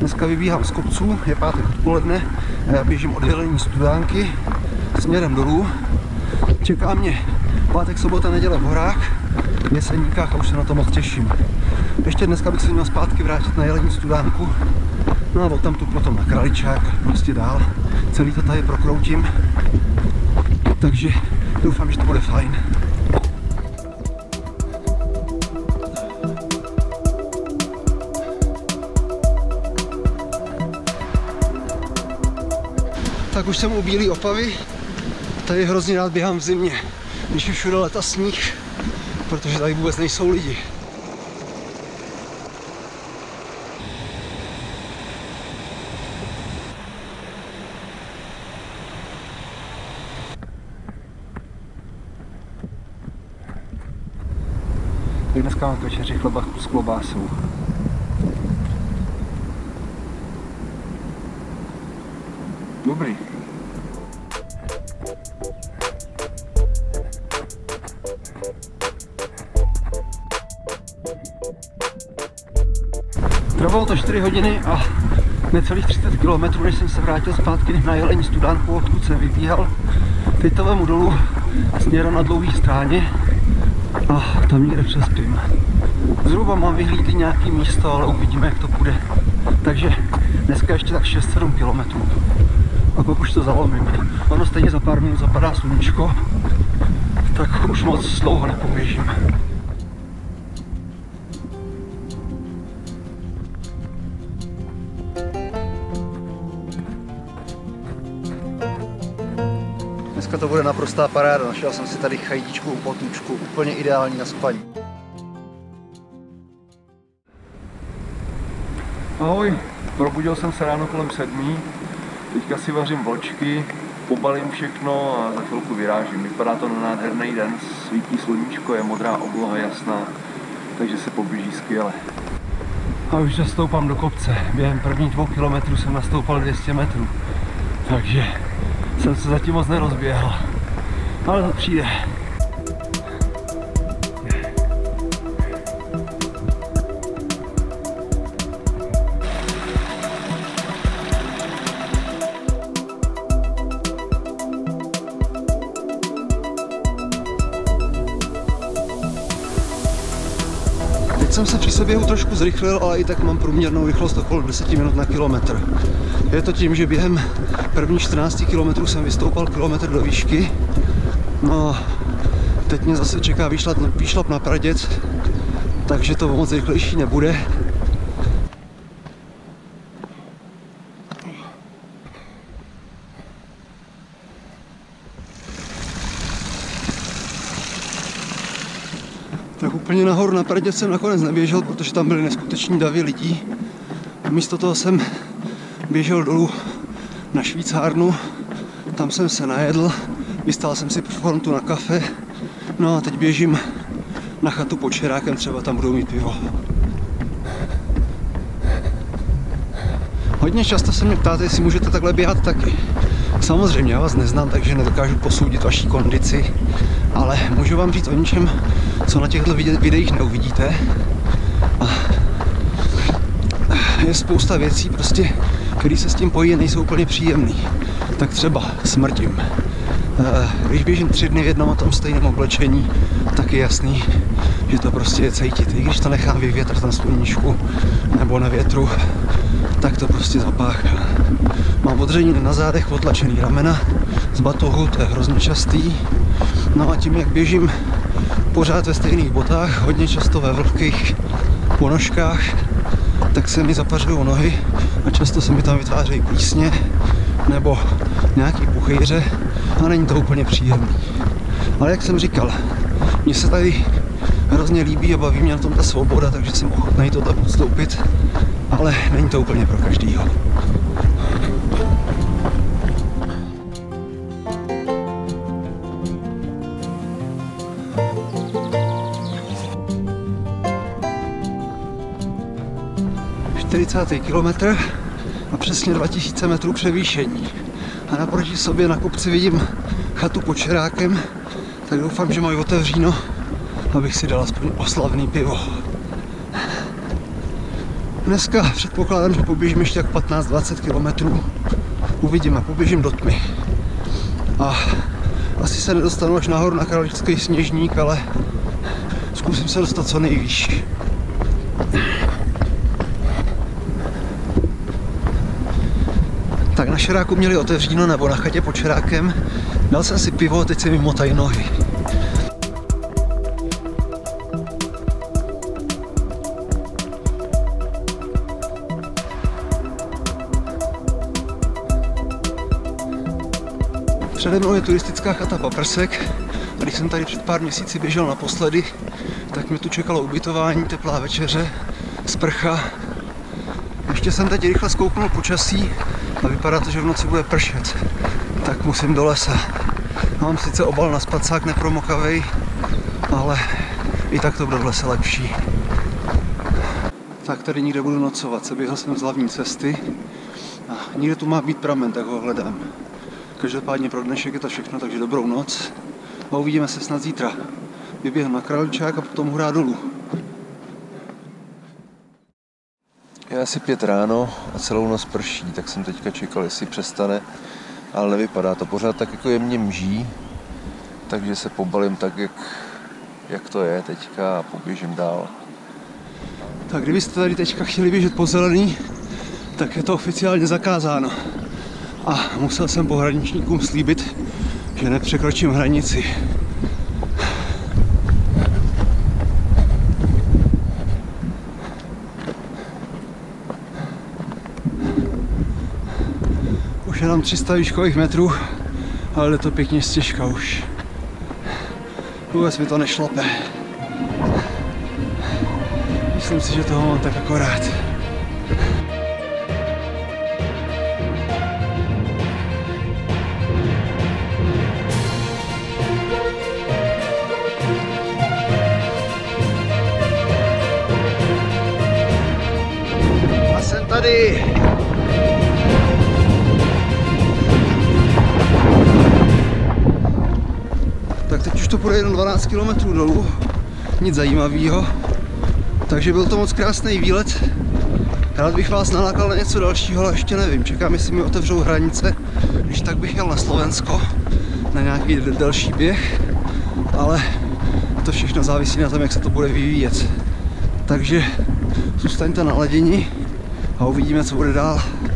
Dneska vybíhám z kopců, je pátek odpoledne a já běžím od Jelení studánky směrem dolů. Čeká mě pátek, sobota, neděle v horách, v Jeseníkách a už se na to moc těším. Ještě dneska bych se měl zpátky vrátit na Jelení studánku, no a odtamtud potom na Kraličák, prostě dál. Celý to tady prokroutím, takže doufám, že to bude fajn. Tak už jsem u Bílé Opavy, tady hrozně rád běhám v zimě, když je všude led a sníh, protože tady vůbec nejsou lidi. Tak dneska mám k večeři chleba s klobásou. Dobrý. Trvalo to 4 hodiny a necelých 30 km, než jsem se vrátil zpátky na Jelení studánku, odkud jsem vybíhal, k Pytovému dolu směrem na Dlouhé stráně. A tam někde přespím. Zhruba mám vyhlídlý nějaký místo, ale uvidíme, jak to půjde. Takže dneska ještě tak 6-7 km. A pak už to zalomím. Ono stejně za pár minut zapadá sluníčko, tak už moc dlouho nepoběžím. Dneska to bude naprostá paráda. Našel jsem si tady chajdičku u potůčku, úplně ideální na spaní. Ahoj, probudil jsem se ráno kolem 7. Teďka si vařím vločky, pobalím všechno a za chvilku vyrážím. Vypadá to na nádherný den, svítí sluníčko, je modrá obloha jasná, takže se poběží skvěle. A už nastoupám do kopce. Během prvních 2 kilometrů jsem nastoupal 200 metrů, takže jsem se zatím moc nerozběhl, ale to přijde. Jsem se při seběhu trošku zrychlil, ale i tak mám průměrnou rychlost okolo 10 minut na kilometr. Je to tím, že během prvních 14 kilometrů jsem vystoupal kilometr do výšky. No, teď mě zase čeká výšlap na Praděd, takže to moc rychlejší nebude. Tak úplně nahoru na Praděd jsem nakonec neběžel, protože tam byly neskuteční davy lidí. Místo toho jsem běžel dolů na Švýcárnu, tam jsem se najedl, vystál jsem si frontu na kafe, no a teď běžím na chatu pod Šerákem, třeba tam budou mít pivo. Hodně často se mě ptáte, jestli můžete takhle běhat taky. Samozřejmě, já vás neznám, takže nedokážu posoudit vaši kondici, ale můžu vám říct o něčem, co na těchto videích neuvidíte. A je spousta věcí, prostě, které se s tím pojí, nejsou úplně příjemné. Tak třeba smrdím. Když běžím 3 dny v jednom a tom stejném oblečení, tak je jasný, že to prostě je cítit. I když to nechám vyvětrat na sluníčku nebo na větru, tak to prostě zapáchá. Mám odřeniny na zádech, otlačený ramena z batohu, to je hrozně častý. No a tím, jak běžím pořád ve stejných botách, hodně často ve vlhkých ponožkách, tak se mi zapařují nohy a často se mi tam vytvářejí plísně nebo nějaký puchejře a není to úplně příjemný. Ale jak jsem říkal, mně se tady hrozně líbí a baví mě na tom ta svoboda, takže jsem ochotný tohle podstoupit, ale není to úplně pro každýho. Kilometr a přesně 2000 metrů převýšení. A naproti sobě na kopci vidím chatu pod Šerákem, tak doufám, že mají otevříno, abych si dal aspoň oslavný pivo. Dneska předpokládám, že poběžím ještě tak 15–20 km. Uvidíme, poběžím do tmy. A asi se nedostanu až nahoru na Králický Sněžník, ale zkusím se dostat co nejvýš. Tak na Šeráku měli otevříno, nebo na chatě pod Šerákem. Dal jsem si pivo, teď si mi motají nohy. Přede mnou je turistická chata Paprsek. Když jsem tady před pár měsíci běžel naposledy, tak mě tu čekalo ubytování, teplá večeře, sprcha. Ještě jsem teď rychle zkouknul počasí a vypadá to, že v noci bude pršet. Tak musím do lesa. Mám sice obal na spacák nepromokavej, ale i tak to bude v lese lepší. Tak tady nikde budu nocovat, seběhl jsem z hlavní cesty. A někde tu má být pramen, tak ho hledám. Každopádně pro dnešek je to všechno, takže dobrou noc. A uvidíme se snad zítra. Vyběhnu na Kraličák a potom hurá dolů. Je asi 5 ráno a celou noc prší, tak jsem teďka čekal, jestli přestane, ale nevypadá to. Pořád tak jako jemně mží, takže se pobalím tak, jak to je teďka a poběžím dál. Tak kdybyste tady teďka chtěli běžet po zelený, tak je to oficiálně zakázáno. A musel jsem pohraničníkům slíbit, že nepřekročím hranici. Už je tam 300 výškových metrů, ale je to pěkně stěžka už. Vůbec mi to nešlape. Myslím si, že toho mám tak akorát. Tady. Tak teď už to půjde jenom 12 km dolů, nic zajímavého. Takže byl to moc krásný výlet. Rád bych vás nalákal na něco dalšího, ale ještě nevím. Čekám, jestli mi otevřou hranice, když tak bych jel na Slovensko, na nějaký další běh. Ale to všechno závisí na tom, jak se to bude vyvíjet. Takže zůstaňte na ladění a uvidíme, co bude dál.